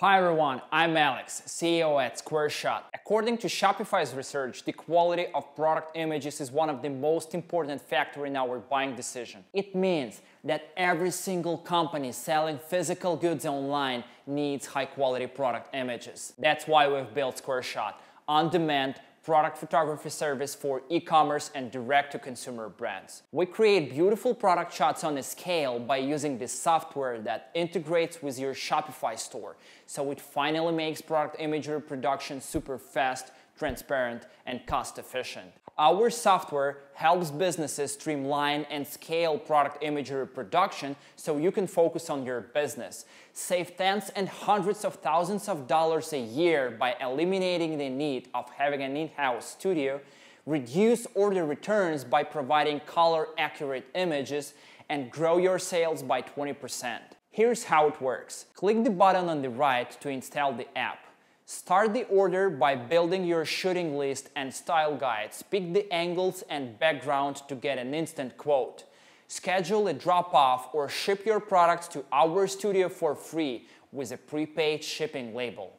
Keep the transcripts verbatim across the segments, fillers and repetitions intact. Hi everyone, I'm Alex, C E O at Squareshot. According to Shopify's research, the quality of product images is one of the most important factors in our buying decision. It means that every single company selling physical goods online needs high-quality product images. That's why we've built Squareshot, on-demand product photography service for e-commerce and direct-to-consumer brands. We create beautiful product shots on a scale by using the software that integrates with your Shopify store, so it finally makes product imagery production super fast, transparent, and cost-efficient. Our software helps businesses streamline and scale product imagery production so you can focus on your business. Save tens and hundreds of thousands of dollars a year by eliminating the need of having an in-house studio, reduce order returns by providing color-accurate images, and grow your sales by twenty percent. Here's how it works. Click the button on the right to install the app. Start the order by building your shooting list and style guides. Pick the angles and background to get an instant quote. Schedule a drop-off or ship your products to our studio for free with a prepaid shipping label.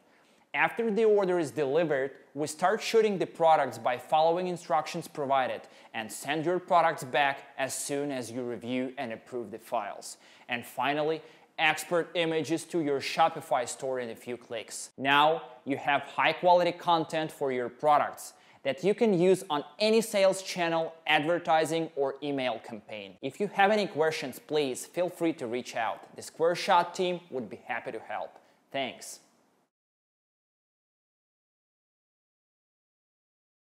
After the order is delivered, we start shooting the products by following instructions provided and send your products back as soon as you review and approve the files. And finally, export images to your Shopify store in a few clicks. Now you have high-quality content for your products that you can use on any sales channel, advertising, or email campaign. If you have any questions, please feel free to reach out. The Squareshot team would be happy to help. Thanks.